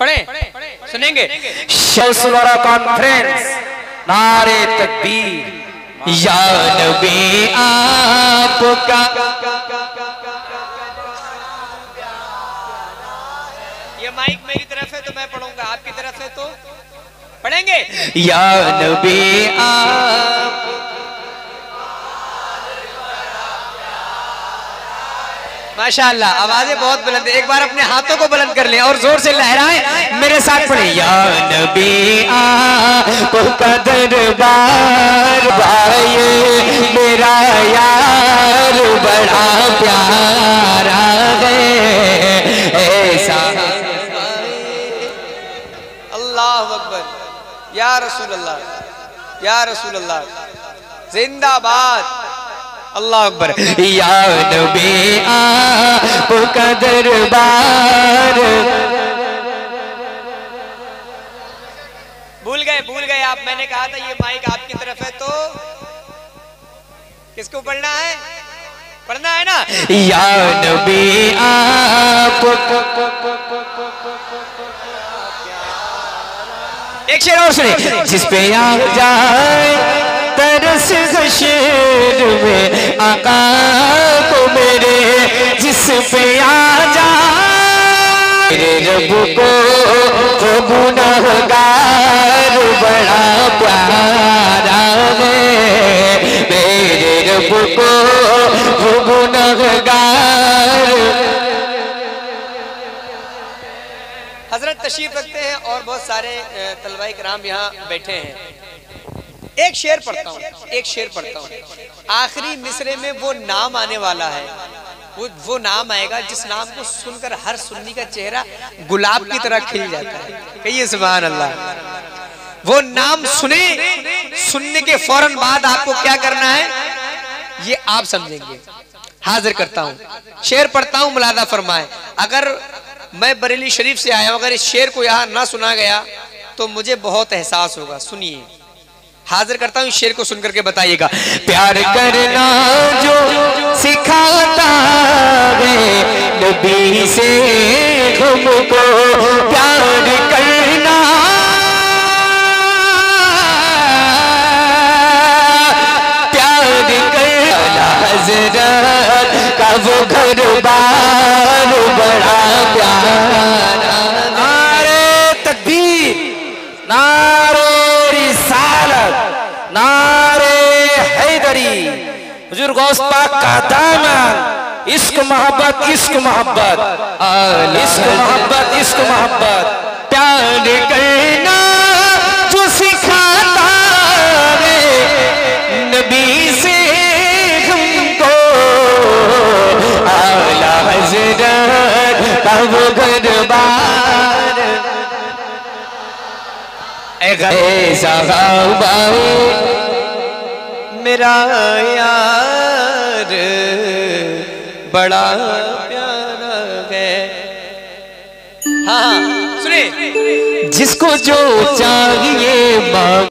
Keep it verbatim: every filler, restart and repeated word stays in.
पढ़े सुनेंगे शौसलरा कॉन्फ्रेंस नारे तकबीर या नबी आपका ये माइक मेरी तरफ है तो मैं पढ़ूंगा, आपकी तरफ है तो पढ़ेंगे या नबी आप। माशाल्लाह आवाजें बहुत बुलंद है। एक बार अपने हाथों को बुलंद कर लें और जोर से लहराएं मेरे साथ पढ़ें या नबी आपका दरबार भाई मेरा यार बड़ा प्यारा है ऐसा। अल्लाह अकबर या रसूल अल्लाह या रसूल अल्लाह जिंदाबाद। अल्लाह अकबर या नबी आपका दरबार। भूल गए भूल गए आप, मैंने कहा था ये माइक आपकी तरफ है तो किसको पढ़ना है, पढ़ना है ना या नबी आप। एक शेर और सुने जिस पे आ जाए तरस शेर में आका को मेरे जिस पे आ जा मेरे रब को तो गुनहगार बड़ा प्यारा है मेरे रब को तो गुनहगार। हजरत तशरीफ रखते हैं और बहुत सारे तलवाए किराम यहाँ बैठे हैं। एक शेर पढ़ता हूँ एक शेर पढ़ता हूँ आखिरी मिसरे में वो नाम आने वाला है, वो वो नाम आएगा जिस नाम को सुनकर हर सुन्नी का चेहरा गुलाब की तरह खिल जाता है। कहिए सुभान अल्लाह। वो नाम सुने, सुनने के फौरन बाद आपको क्या करना है ये आप समझेंगे। हाजिर करता हूँ, शेर पढ़ता हूँ, मुलादा फरमाए। अगर मैं बरेली शरीफ से आया हूँ, अगर इस शेर को यहाँ ना सुना गया तो मुझे बहुत एहसास होगा। सुनिए, हाजिर करता हूँ, शेर को सुन करके बताइएगा। प्यार करना जो सिखाता है नबी से हमको प्यार करना, प्यार करना हजरत का वो घर बार बड़ा प्यारा। नारे तकबीर, नारे नारे हैदरी, हुजूर गौस पाक का दामन। इश्क मोहब्बत इश्क मोहब्बत इश्क मोहब्बत इश्क मोहब्बत। प्यार करना जो सिखाता है नबी से हमको आला हज़रत का वो घर बार। मेरा यार बड़ा प्यारा है। हाँ सुने जिसको जो चाहिए